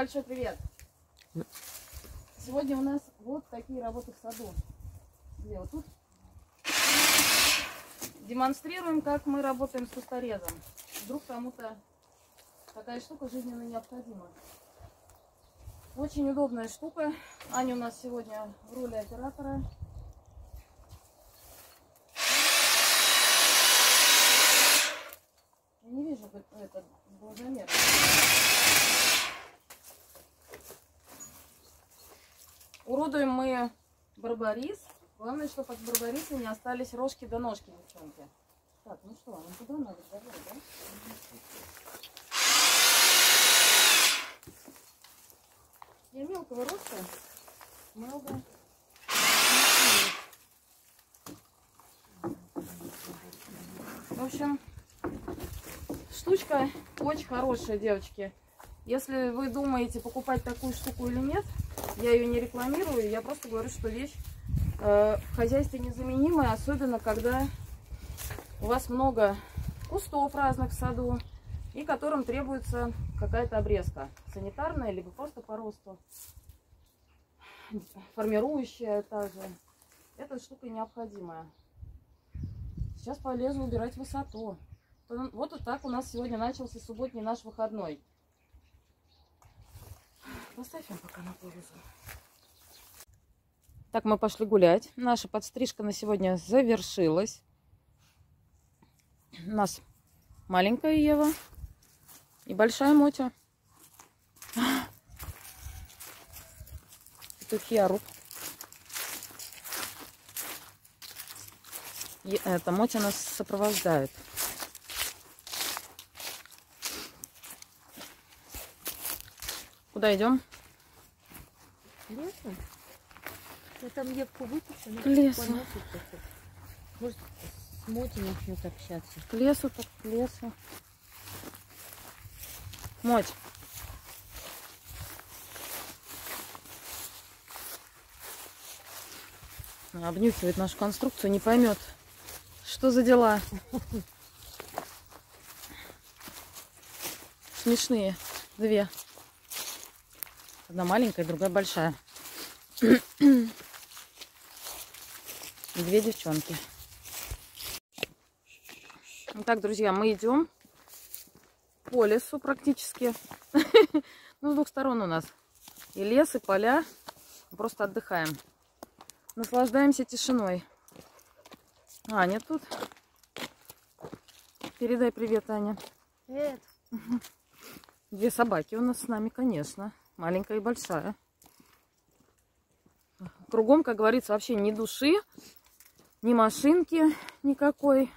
Большой привет. Сегодня у нас вот такие работы в саду. Где вот тут? Демонстрируем, как мы работаем с кусторезом. Вдруг кому-то такая штука жизненно необходима. Очень удобная штука. Аня у нас сегодня в роли оператора. Я не вижу этот бложомер. Уродуем мы барбарис. Главное, чтобы от барбариса не остались рожки до ножки, девчонки. Так, ну что, нам туда надо добавить, да? Я мелкого роста много. В общем, штучка очень хорошая, девочки. Если вы думаете, покупать такую штуку или нет, я ее не рекламирую, я просто говорю, что вещь в хозяйстве незаменимая, особенно когда у вас много кустов разных в саду, и которым требуется какая-то обрезка санитарная, либо просто по росту, формирующая также. Эта штука необходимая. Сейчас полезу убирать высоту. Вот и так у нас сегодня начался субботний наш выходной. Поставим пока на паузу. Так, мы пошли гулять. Наша подстрижка на сегодня завершилась. У нас маленькая Ева и большая Мотя. Тут Яруб. Это Мотя нас сопровождает. Куда идем? Лесом. Я там Евку выпущу. К лесу. Может, с Мотей начнет общаться. К лесу, так к лесу. Моть. Обнюхивает нашу конструкцию, не поймет, что за дела. Смешные две. Одна маленькая, другая большая. Две девчонки. Итак, друзья, мы идем по лесу практически. Ну, с двух сторон у нас и лес, и поля. Просто отдыхаем. Наслаждаемся тишиной. Аня тут. Передай привет, Аня. Привет. Две собаки у нас с нами, конечно. Маленькая и большая. Кругом, как говорится, вообще ни души, ни машинки никакой.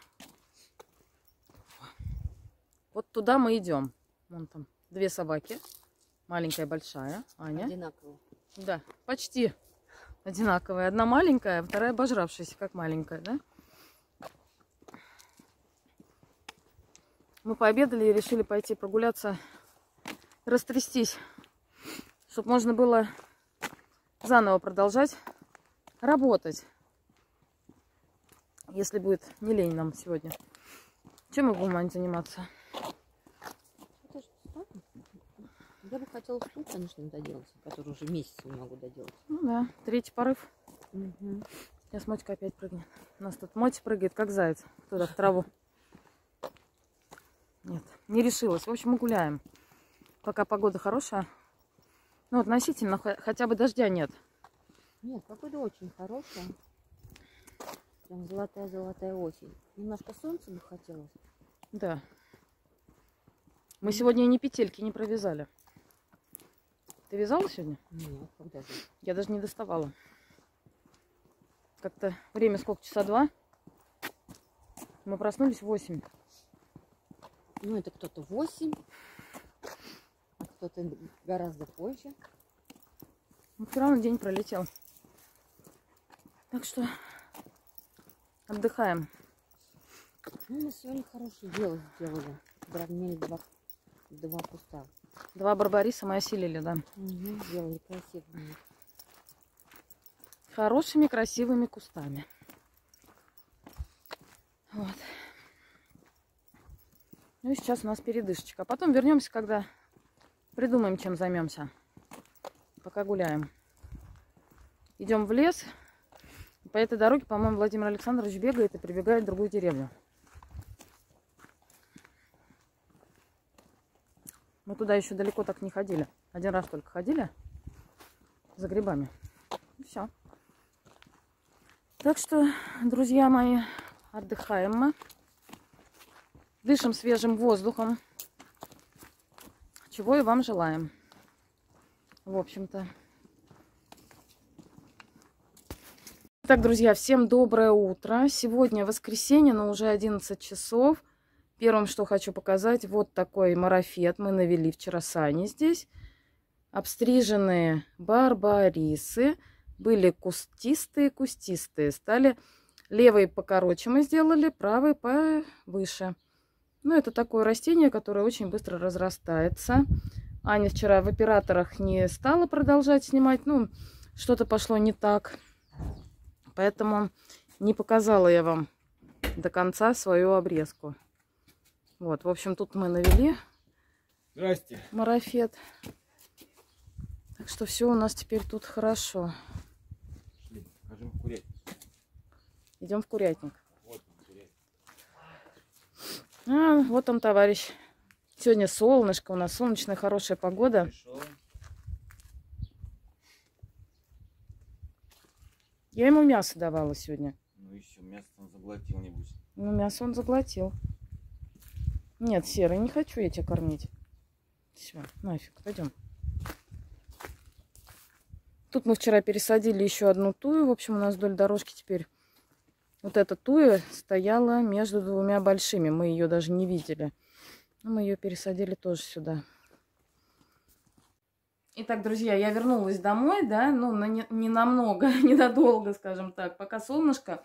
Вот туда мы идем. Вон там две собаки. Маленькая и большая. Аня. Одинаковые. Да, почти одинаковые. Одна маленькая, вторая обожравшаяся, как маленькая, да? Мы пообедали и решили пойти прогуляться, растрястись, чтобы можно было заново продолжать работать, если будет не лень нам сегодня. Чем мы будем, Ань, заниматься? Я бы хотела штуку, конечно, доделать, которую уже месяц не могу доделать. Ну да, третий порыв. Угу. Сейчас Мотька опять прыгнет. У нас тут Мотя прыгает, как заяц, туда, в траву. Нет, не решилась. В общем, мы гуляем. Пока погода хорошая. Ну, относительно, хотя бы дождя нет. Нет, погода очень хорошая. Прям золотая-золотая осень. Немножко солнца бы хотелось. Да. Мы сегодня и ни петельки не провязали. Ты вязала сегодня? Нет, когда же. Я даже не доставала. Как-то время сколько? Часа два? Мы проснулись в 8. Ну, это кто-то 8. Кто-то гораздо позже. Ну, все равно день пролетел. Так что отдыхаем. Ну, мы сегодня хорошее дело сделали. Дровнели два куста. Два барбариса мы осилили, да. Угу, сделали красивыми. Хорошими, красивыми кустами. Вот. Ну и сейчас у нас передышечка. А потом вернемся, когда Придумаем, чем займемся. Пока гуляем. Идем в лес. По этой дороге, по-моему, Владимир Александрович бегает и прибегает в другую деревню. Мы туда еще далеко так не ходили. Один раз только ходили за грибами. И все. Так что, друзья мои, отдыхаем мы. Дышим свежим воздухом. Чего и вам желаем. В общем-то. Итак, друзья, всем доброе утро. Сегодня воскресенье, но уже 11 часов. Первым, что хочу показать, вот такой марафет мы навели вчера с Аней здесь. Обстриженные барбарисы. Были кустистые-кустистые. Стали левые покороче мы сделали, правые повыше. Ну, это такое растение, которое очень быстро разрастается. Аня вчера в операторах не стала продолжать снимать. Ну, что-то пошло не так. Поэтому не показала я вам до конца свою обрезку. Вот, в общем, тут мы навели марафет. Так что все у нас теперь тут хорошо. Пошли, покажем курятник. Идем в курятник. Вот он, курятник. А, вот он, товарищ. Сегодня солнышко, у нас солнечная хорошая погода. Пришел. Я ему мясо давала сегодня. Ну еще мясо он заглотил, небось. Ну мясо он заглотил. Нет, Серый, не хочу я тебя кормить. Все, нафиг, пойдем. Тут мы вчера пересадили еще одну тую. В общем, у нас вдоль дорожки теперь вот эта туя стояла между двумя большими. Мы ее даже не видели. Но мы ее пересадили тоже сюда. Итак, друзья, я вернулась домой, да, ну, не намного, ненадолго, скажем так. Пока солнышко,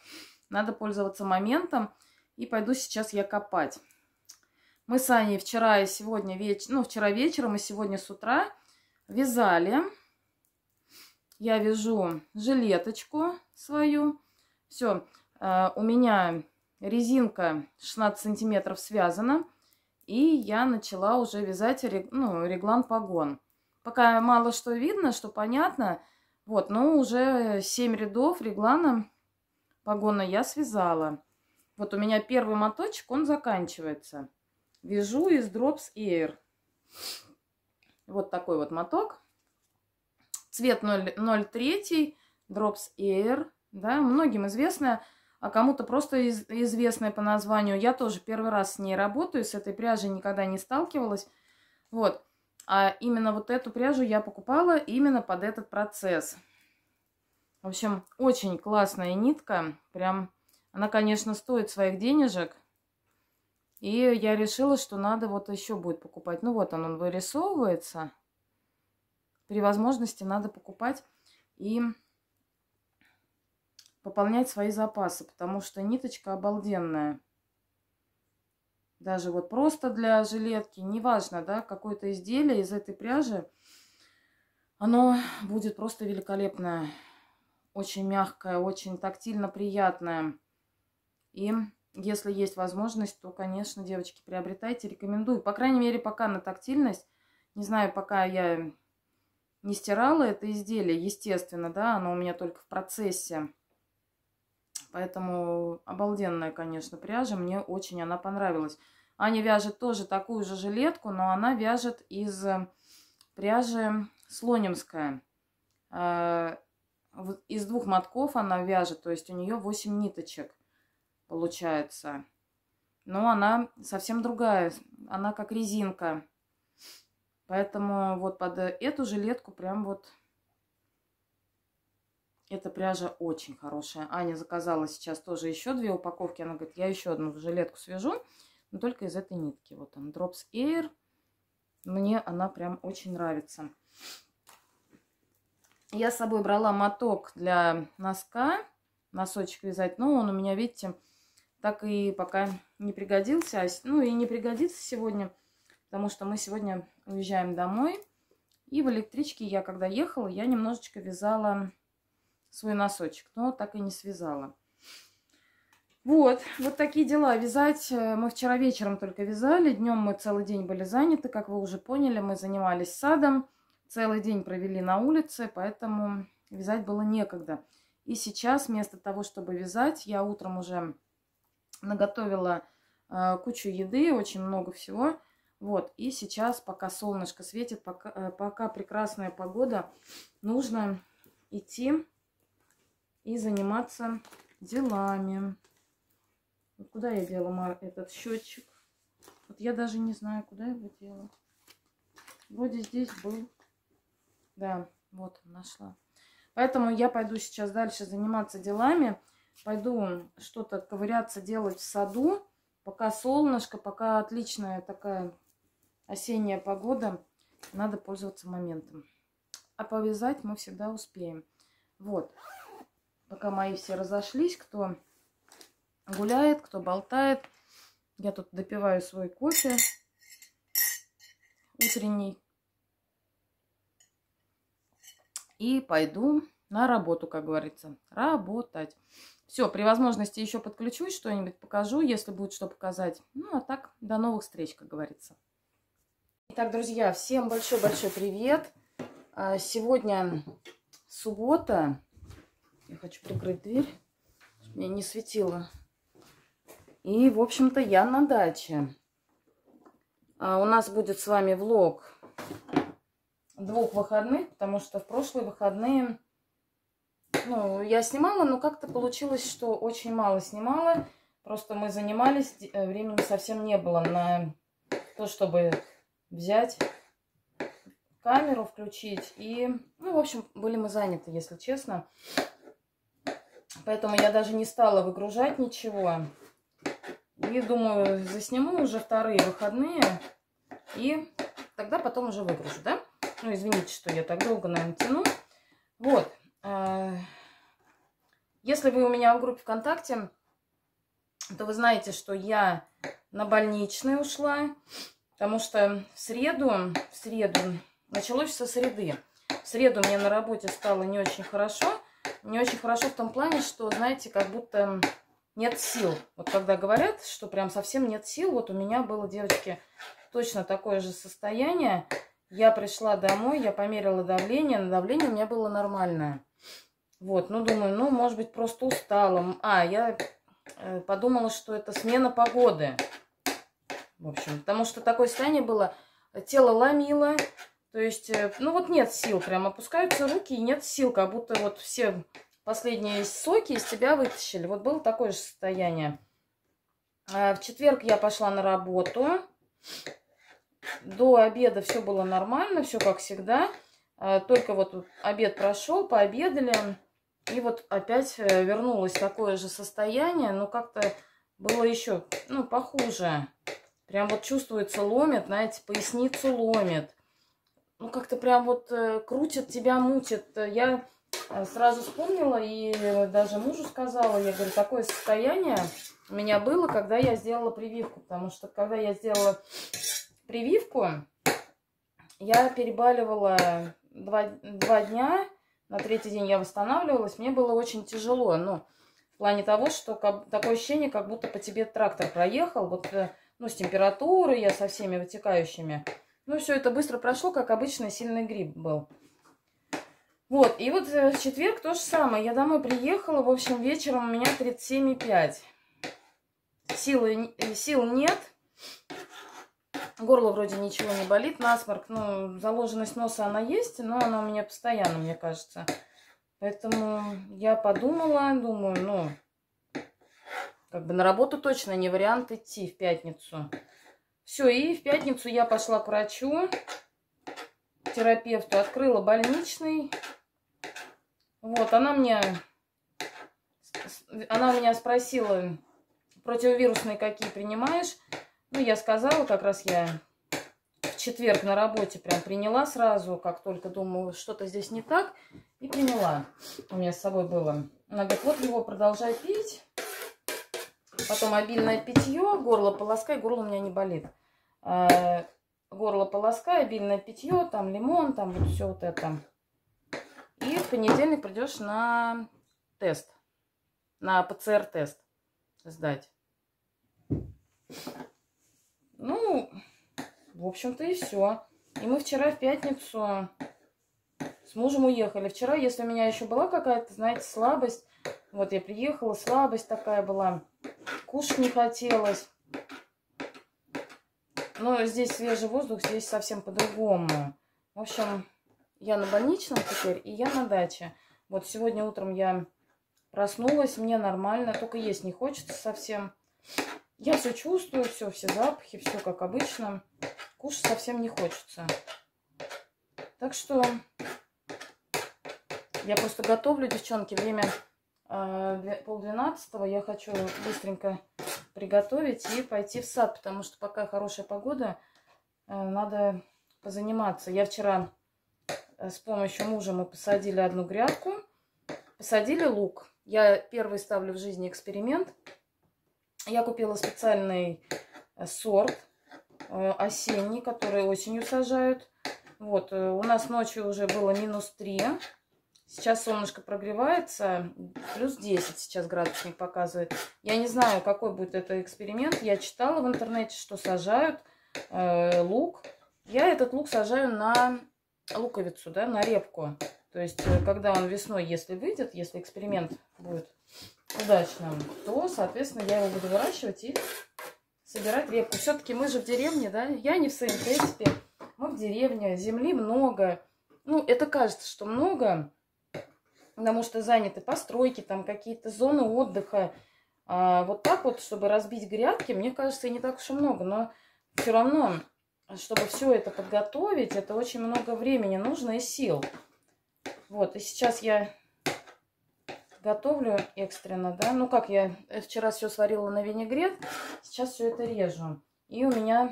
надо пользоваться моментом. И пойду сейчас я копать. Мы с Аней вчера и сегодня вечером, ну, вчера вечером и сегодня с утра вязали. Я вяжу жилеточку свою. Все, у меня резинка 16 сантиметров связана. И я начала уже вязать реглан-погон. Пока мало что видно, что понятно. Вот, но уже 7 рядов реглана-погона я связала. Вот у меня первый моточек, он заканчивается. Вяжу из Drops Air. Вот такой вот моток. Цвет 0,03, Drops Air. Да, многим известная, а кому-то просто известная по названию. Я тоже первый раз с ней работаю, с этой пряжей никогда не сталкивалась. Вот. А именно вот эту пряжу я покупала именно под этот процесс. В общем, очень классная нитка. Прям, она, конечно, стоит своих денежек. И я решила, что надо вот еще будет покупать. Ну вот он вырисовывается. При возможности надо покупать и пополнять свои запасы, потому что ниточка обалденная. Даже вот просто для жилетки, неважно, да, какое-то изделие из этой пряжи, оно будет просто великолепное. Очень мягкое, очень тактильно приятное. И если есть возможность, то, конечно, девочки, приобретайте, рекомендую. По крайней мере, пока на тактильность. Не знаю, пока я не стирала это изделие, естественно, да, оно у меня только в процессе. Поэтому обалденная, конечно, пряжа. Мне очень она понравилась. Аня вяжет тоже такую же жилетку, но она вяжет из пряжи слонимская. Из двух мотков она вяжет, то есть у нее 8 ниточек получается. Но она совсем другая, она как резинка. Поэтому вот под эту жилетку прям вот... Эта пряжа очень хорошая. Аня заказала сейчас тоже еще 2 упаковки. Она говорит, я еще одну жилетку свяжу, но только из этой нитки. Вот он, Drops Air. Мне она прям очень нравится. Я с собой брала моток для носка, носочек вязать, но он у меня, видите, так и пока не пригодился. Ну и не пригодится сегодня, потому что мы сегодня уезжаем домой. И в электричке я, когда ехала, я немножечко вязала... свой носочек, но так и не связала. Вот такие дела. Вязать мы вчера вечером только вязали. Днем мы целый день были заняты. Как вы уже поняли, мы занимались садом. Целый день провели на улице, поэтому вязать было некогда. И сейчас вместо того, чтобы вязать, я утром уже наготовила кучу еды, очень много всего. Вот, и сейчас, пока солнышко светит, пока прекрасная погода, нужно идти и заниматься делами. Куда я дела этот счетчик? Вот я даже не знаю, куда я его дела. Вроде здесь был. Да, вот нашла. Поэтому я пойду сейчас дальше заниматься делами. Пойду что-то ковыряться, делать в саду. Пока солнышко, пока отличная такая осенняя погода. Надо пользоваться моментом. А повязать мы всегда успеем. Вот. Пока мои все разошлись, кто гуляет, кто болтает. Я тут допиваю свой кофе утренний. И пойду на работу, как говорится. Работать. Все, при возможности еще подключусь, что-нибудь покажу, если будет что показать. Ну, а так, до новых встреч, как говорится. Итак, друзья, всем большой-большой привет. Сегодня суббота. Я хочу прикрыть дверь, чтобы мне не светило. И, в общем-то, я на даче. У нас будет с вами влог двух выходных, потому что в прошлые выходные, ну, я снимала, но как-то получилось, что очень мало снимала. Просто мы занимались, времени совсем не было на то, чтобы взять камеру, включить. И, ну, в общем, были мы заняты, если честно. Поэтому я даже не стала выгружать ничего. И думаю, засниму уже вторые выходные. И тогда потом уже выгружу, да? Ну, извините, что я так долго, наверное, тяну. Вот. Если вы у меня в группе ВКонтакте, то вы знаете, что я на больничный ушла. Потому что в среду, началось со среды. В среду мне на работе стало не очень хорошо. Не очень хорошо в том плане, что, знаете, как будто нет сил. Вот когда говорят, что прям совсем нет сил. Вот у меня было, девочки, точно такое же состояние. Я пришла домой, я померила давление. На давление у меня было нормальное. Вот, ну думаю, ну может быть просто устала. А, я подумала, что это смена погоды. В общем, потому что такое состояние было. Тело ломило. То есть, ну вот нет сил. Прям опускаются руки и нет сил. Как будто вот все последние соки из тебя вытащили. Вот было такое же состояние. В четверг я пошла на работу. До обеда все было нормально, все как всегда. Только вот обед прошел, пообедали. И вот опять вернулось такое же состояние. Но как-то было еще, ну, похуже. Прям вот чувствуется, ломит, знаете, поясницу ломит. Ну, как-то прям вот крутит тебя, мутит. Я сразу вспомнила и даже мужу сказала. Я говорю, такое состояние у меня было, когда я сделала прививку. Потому что когда я сделала прививку, я перебаливала два дня, на третий день я восстанавливалась, мне было очень тяжело, ну, в плане того, что такое ощущение, как будто по тебе трактор проехал, вот, ну, с температурой, я со всеми вытекающими, ну, все это быстро прошло, как обычно, сильный грипп был. Вот, и вот в четверг то же самое, я домой приехала, в общем, вечером у меня 37,5, сил нет. Горло вроде ничего не болит, насморк, ну, заложенность носа она есть, но она у меня постоянно, мне кажется. Поэтому я подумала, думаю, ну, как бы на работу точно не вариант идти в пятницу. Все, и в пятницу я пошла к врачу, к терапевту, открыла больничный. Вот, она у меня спросила, противовирусные какие принимаешь? Ну, я сказала, как раз я в четверг на работе прям приняла сразу, как только думала, что-то здесь не так, и приняла. У меня с собой было. Она говорит, вот его продолжай пить, потом обильное питье, горло полоскай, горло у меня не болит. Горло полоскай, обильное питье, там лимон, там вот все вот это. И в понедельник придешь на тест, на ПЦР-тест. создать. Ну, в общем-то и все. И мы вчера в пятницу с мужем уехали. Вчера, если у меня еще была какая-то, знаете, слабость, вот я приехала, слабость такая была, кушать не хотелось. Но здесь свежий воздух, здесь совсем по-другому. В общем, я на больничном теперь, и я на даче. Вот сегодня утром я проснулась, мне нормально, только есть не хочется совсем. Я все чувствую, все запахи, все как обычно. Кушать совсем не хочется. Так что я просто готовлю, девчонки, время 11:30. Я хочу быстренько приготовить и пойти в сад, потому что пока хорошая погода, надо позаниматься. Я вчера с помощью мужа мы посадили одну грядку, посадили лук. Я первый ставлю в жизни эксперимент. Я купила специальный сорт осенний, который осенью сажают. Вот, у нас ночью уже было -3. Сейчас солнышко прогревается, +10 сейчас градусник показывает. Я не знаю, какой будет этот эксперимент. Я читала в интернете, что сажают лук. Я этот лук сажаю на луковицу, да, на репку. То есть, когда он весной, если выйдет, если эксперимент будет удачным, то, соответственно, я его буду выращивать и собирать репку. Все-таки мы же в деревне, да? Я не в СНТ теперь, мы в деревне, земли много. Ну, это кажется, что много, потому что заняты постройки, там какие-то зоны отдыха. А вот так вот, чтобы разбить грядки, мне кажется, и не так уж и много. Но все равно, чтобы все это подготовить, это очень много времени нужно и сил. Вот, и сейчас я готовлю экстренно, да, ну как я вчера все сварила на винегрет, сейчас все это режу. И у меня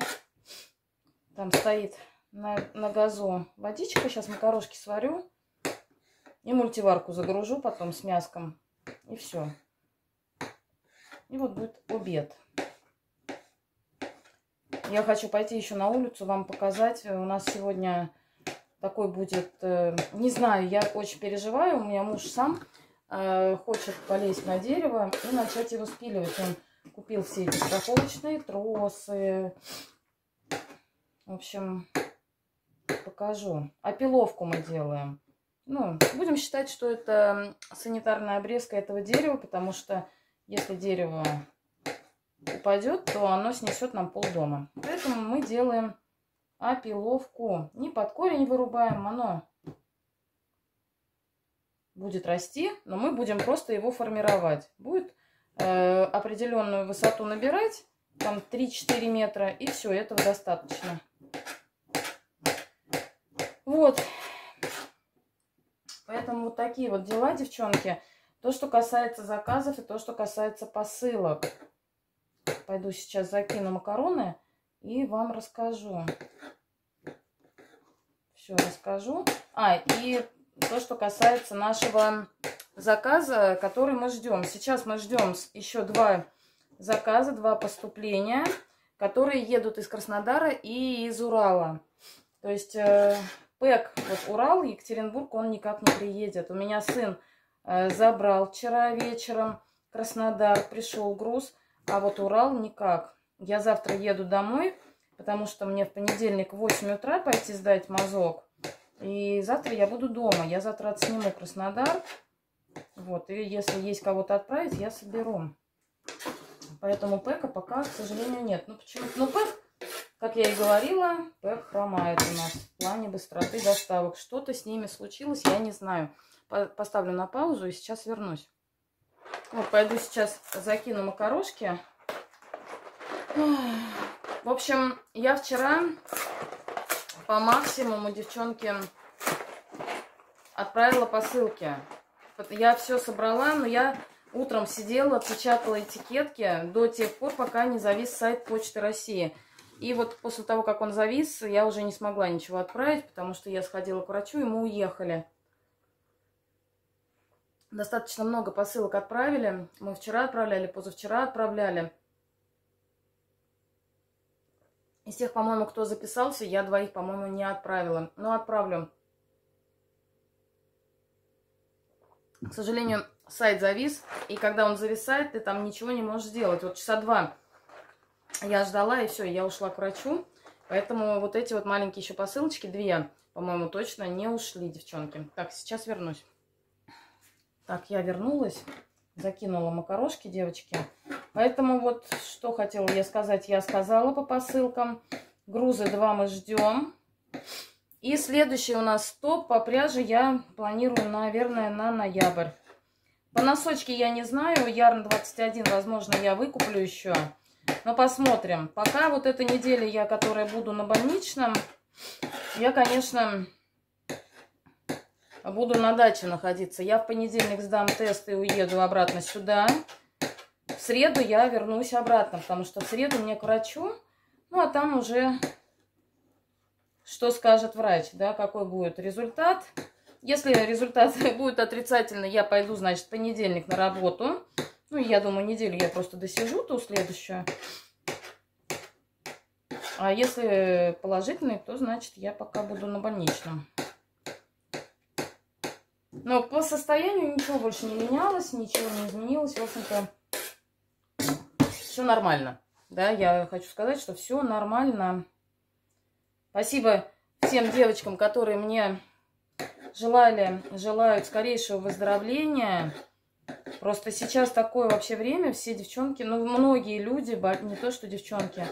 там стоит на газу водичка, сейчас макарошки сварю и мультиварку загружу потом с мяском, и все. И вот будет обед. Я хочу пойти еще на улицу вам показать, у нас сегодня такой будет, не знаю, я очень переживаю, у меня муж сам хочет полезть на дерево и начать его спиливать. Он купил все эти страховочные тросы. В общем, покажу. Опиловку мы делаем. Ну, будем считать, что это санитарная обрезка этого дерева, потому что если дерево упадет, то оно снесет нам полдома. Поэтому мы делаем опиловку. Не под корень вырубаем, оно будет расти, но мы будем просто его формировать. Будет определенную высоту набирать, там 3-4 метра, и все, этого достаточно. Вот. Поэтому вот такие вот дела, девчонки. То, что касается заказов и то, что касается посылок. Пойду сейчас закину макароны и вам расскажу. Все, расскажу. И то, что касается нашего заказа, который мы ждем. Сейчас мы ждем еще 2 заказа, 2 поступления, которые едут из Краснодара и из Урала. То есть ПЭК, вот Урал, Екатеринбург, он никак не приедет. У меня сын забрал вчера вечером Краснодар, пришел груз, а вот Урал никак. Я завтра еду домой, потому что мне в понедельник в 8 утра пойти сдать мазок. И завтра я буду дома. Я завтра отсниму Краснодар. Вот. И если есть кого-то отправить, я соберу. Поэтому ПЭКа пока, к сожалению, нет. Ну, почему? Ну, ПЭК, как я и говорила, ПЭК хромает у нас в плане быстроты доставок. Что-то с ними случилось, я не знаю. Поставлю на паузу и сейчас вернусь. Вот, пойду сейчас закину макарошки. В общем, я вчера по максимуму, девчонки, отправила посылки. Я все собрала, но я утром сидела, печатала этикетки до тех пор, пока не завис сайт Почты России. И вот после того, как он завис, я уже не смогла ничего отправить, потому что я сходила к врачу, и мы уехали. Достаточно много посылок отправили. Мы вчера отправляли, позавчера отправляли. Из тех, по-моему, кто записался, я 2, по-моему, не отправила. Но отправлю. К сожалению, сайт завис, и когда он зависает, ты там ничего не можешь сделать. Вот часа два я ждала, и все, я ушла к врачу. Поэтому вот эти вот маленькие еще посылочки, две, по-моему, точно не ушли, девчонки. Так, сейчас вернусь. Так, я вернулась, закинула макарошки, девочки. Поэтому вот что хотела я сказать, я сказала по посылкам. Грузы 2 мы ждем. И следующий у нас топ по пряже я планирую, наверное, на ноябрь. По носочке я не знаю, Ярн 21, возможно, я выкуплю еще. Но посмотрим. Пока вот эта неделя, я, которая буду на больничном, я, конечно, буду на даче находиться. Я в понедельник сдам тест и уеду обратно сюда. В среду я вернусь обратно, потому что в среду мне к врачу. Ну, а там уже что скажет врач, да, какой будет результат. Если результат будет отрицательный, я пойду, значит, в понедельник на работу. Ну, я думаю, неделю я просто досижу ту следующую. А если положительный, то, значит, я пока буду на больничном. Но по состоянию ничего больше не менялось, ничего не изменилось. В общем-то, все нормально. Да, я хочу сказать, что все нормально. Спасибо всем девочкам, которые мне желают скорейшего выздоровления. Просто сейчас такое вообще время, все девчонки, ну, многие люди, не то что девчонки,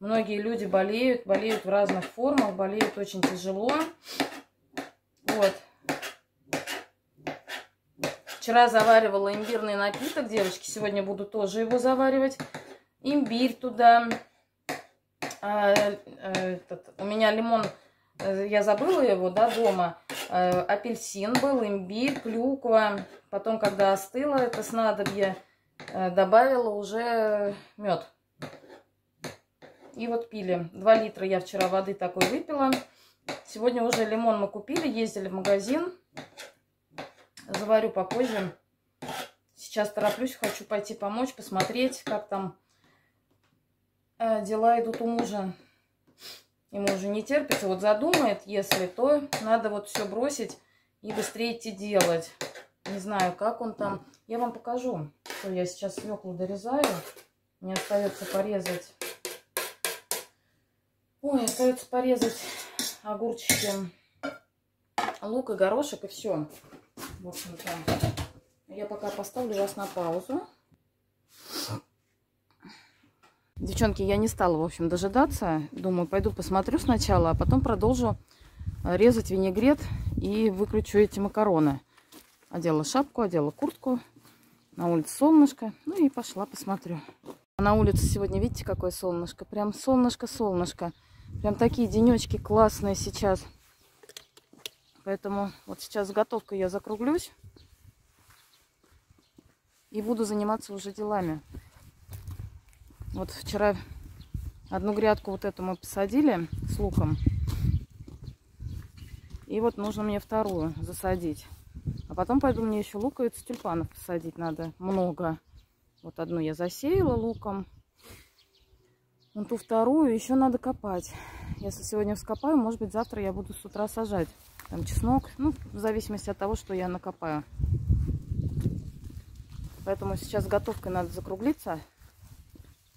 многие люди болеют в разных формах, болеют очень тяжело. Вот. Вчера заваривала имбирный напиток, девочки, сегодня буду тоже его заваривать. Имбирь туда. У меня лимон, я забыла его, да, дома. Апельсин был, имбирь, клюква. Потом, когда остыло это снадобье, добавила уже мед. И вот пили. 2 литра я вчера воды такой выпила. Сегодня уже лимон мы купили, ездили в магазин. Заварю попозже. Сейчас тороплюсь, хочу пойти помочь, посмотреть, как там дела идут у мужа. Ему уже не терпится, вот задумает, если то, надо вот все бросить и быстрее идти делать. Не знаю, как он там. Я вам покажу, что я сейчас свеклу дорезаю. Мне остается порезать. Ой, остается порезать огурчики, лук и горошек, и все. В общем-то, я пока поставлю вас на паузу. Девчонки, я не стала, в общем, дожидаться. Думаю, пойду посмотрю сначала, а потом продолжу резать винегрет и выключу эти макароны. Одела шапку, одела куртку. На улице солнышко. Ну и пошла посмотрю. На улице сегодня, видите, какое солнышко? Прям солнышко. Прям такие денечки классные сейчас. Поэтому вот сейчас с готовкой я закруглюсь. И буду заниматься уже делами. Вот вчера одну грядку вот эту мы посадили с луком. И вот нужно мне вторую засадить. А потом пойду, мне еще луковицу, тюльпанов посадить надо. Много. Вот одну я засеяла луком. Вон ту вторую еще надо копать. Если сегодня вскопаю, может быть, завтра я буду с утра сажать. Там чеснок. Ну, в зависимости от того, что я накопаю. Поэтому сейчас готовкой надо закруглиться.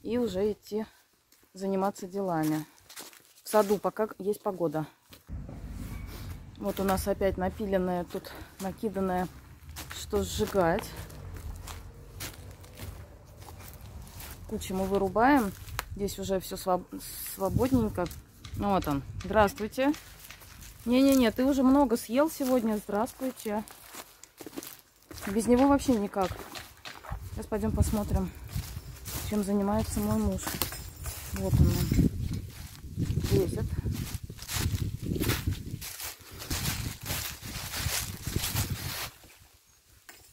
И уже идти заниматься делами. В саду пока есть погода. Вот у нас опять напиленное, тут накиданное, что сжигать. Кучу мы вырубаем. Здесь уже все свободненько. Вот он. Здравствуйте. Не-не-не, ты уже много съел сегодня. Здравствуйте. Без него вообще никак. Сейчас пойдем посмотрим, чем занимается мой муж. Вот он лезет.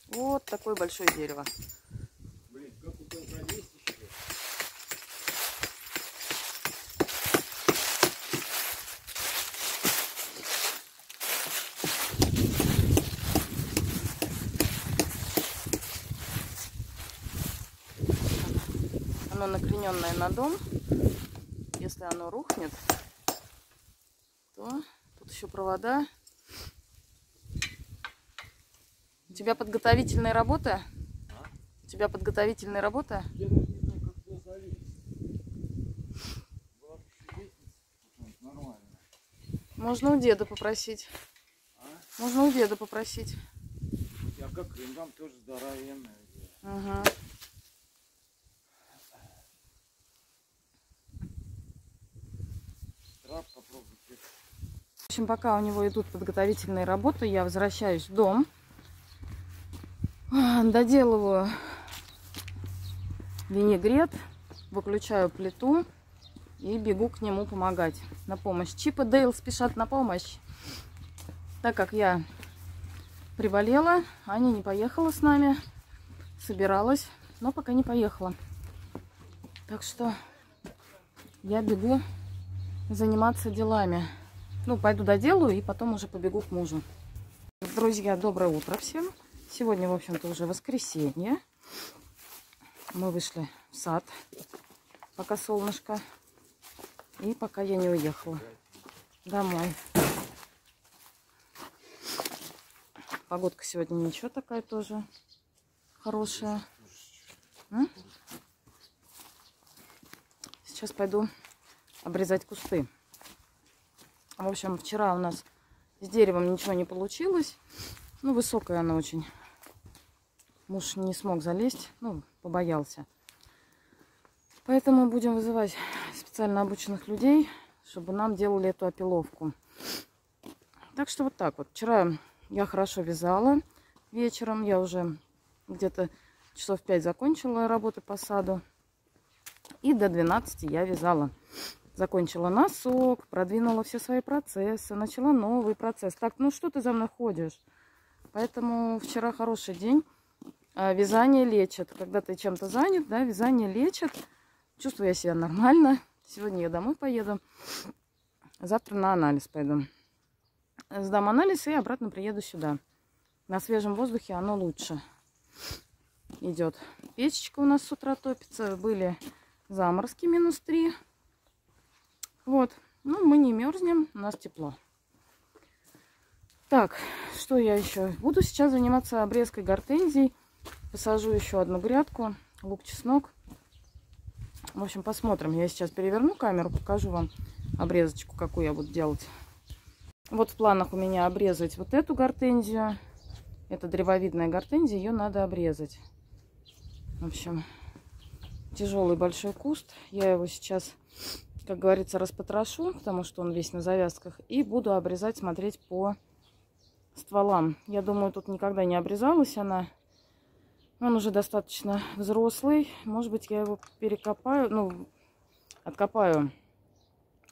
Вот такое большое дерево. Блин, как туда залезть еще? Оно накрененное на дом. Если оно рухнет, то тут еще провода. тебя подготовительная работа? А? У тебя подготовительная работа? Я даже не знаю, как туда залезть. Нормально. Можно у деда попросить. А? Можно у деда попросить. А как там тоже здоровенная. Ага. В общем, пока у него идут подготовительные работы, я возвращаюсь в дом, доделываю винегрет, выключаю плиту и бегу к нему помогать на помощь. Чип и Дейл спешат на помощь, так как я приболела, Аня не поехала с нами, собиралась, но пока не поехала. Так что я бегу заниматься делами. Ну, пойду доделаю и потом уже побегу к мужу. Друзья, доброе утро всем. Сегодня, в общем-то, уже воскресенье. Мы вышли в сад, пока солнышко. И пока я не уехала домой. Погодка сегодня ничего такая тоже хорошая. Сейчас пойду обрезать кусты. В общем, вчера у нас с деревом ничего не получилось. Ну, высокая она очень. Муж не смог залезть, ну, побоялся. Поэтому будем вызывать специально обученных людей, чтобы нам делали эту опиловку. Так что вот так вот. Вчера я хорошо вязала вечером. Я уже где-то часов 5 закончила работы по саду. И до 12 я вязала. Закончила носок, продвинула все свои процессы, начала новый процесс. Так, ну что ты за мной ходишь? Поэтому вчера хороший день. Вязание лечит. Когда ты чем-то занят, да, вязание лечит. Чувствую я себя нормально. Сегодня я домой поеду. Завтра на анализ пойду. Сдам анализ и обратно приеду сюда. На свежем воздухе оно лучше идет. Печечка у нас с утра топится. Были заморозки -3. Вот, ну мы не мерзнем, у нас тепло. Так, что я еще? Буду сейчас заниматься обрезкой гортензий. Посажу еще одну грядку, лук, чеснок. В общем, посмотрим. Я сейчас переверну камеру, покажу вам обрезочку, какую я буду делать. Вот в планах у меня обрезать вот эту гортензию. Это древовидная гортензия, ее надо обрезать. В общем, тяжелый большой куст. Я его сейчас, как говорится, распотрошу, потому что он весь на завязках. И буду обрезать, смотреть по стволам. Я думаю, тут никогда не обрезалась она. Он уже достаточно взрослый. Может быть, я его перекопаю, ну, откопаю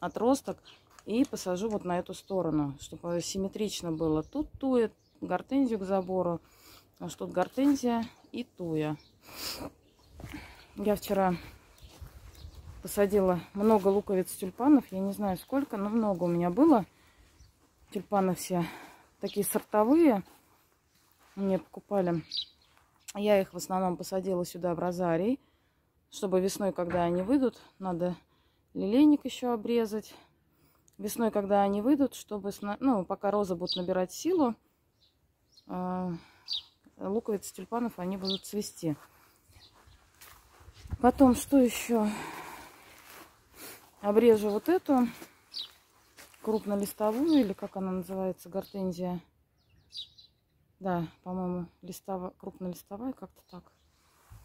отросток и посажу вот на эту сторону, чтобы симметрично было. Тут туя, гортензию к забору, а тут гортензия и туя. Я вчера посадила много луковиц тюльпанов. Я не знаю сколько, но много у меня было. Тюльпаны все такие сортовые. Мне покупали. Я их в основном посадила сюда в розарий. Чтобы весной, когда они выйдут, надо лилейник еще обрезать. Весной, когда они выйдут, чтобы, ну, пока розы будут набирать силу, луковицы тюльпанов, они будут цвести. Потом, что еще? Обрежу вот эту крупнолистовую, или как она называется, гортензия. Да, по-моему, крупнолистовая, как-то так.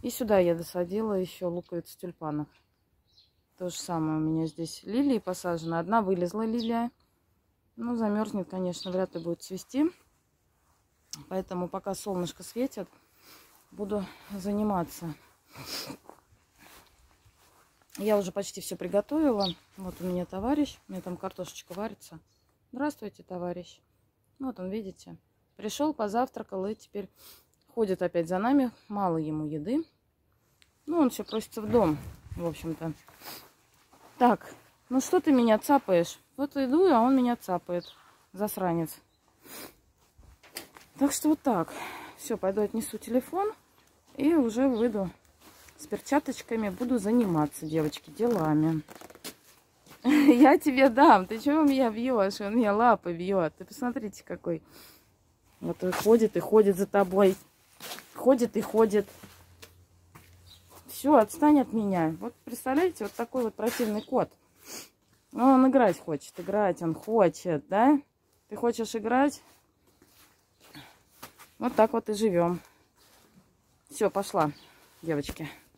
И сюда я досадила еще луковицу тюльпанов. То же самое у меня здесь лилии посажены. Одна вылезла лилия. Ну, замерзнет, конечно, вряд ли будет цвести. Поэтому пока солнышко светит, буду заниматься. Я уже почти все приготовила. Вот у меня товарищ. У меня там картошечка варится. Здравствуйте, товарищ. Вот он, видите. Пришел, позавтракал и теперь ходит опять за нами. Мало ему еды. Ну, он все просится в дом, в общем-то. Так, ну что ты меня цапаешь? Вот иду, а он меня цапает. Засранец. Так что вот так. Все, пойду отнесу телефон и уже выйду. С перчаточками буду заниматься, девочки, делами. Я тебе дам. Ты чего меня бьешь? Он меня лапы бьет. Ты посмотрите, какой Вот ходит за тобой. Ходит и ходит. Все, отстань от меня. Вот представляете, вот такой вот противный кот. Но он играть хочет, да? Ты хочешь играть? Вот так вот и живем. Все, пошла, девочки.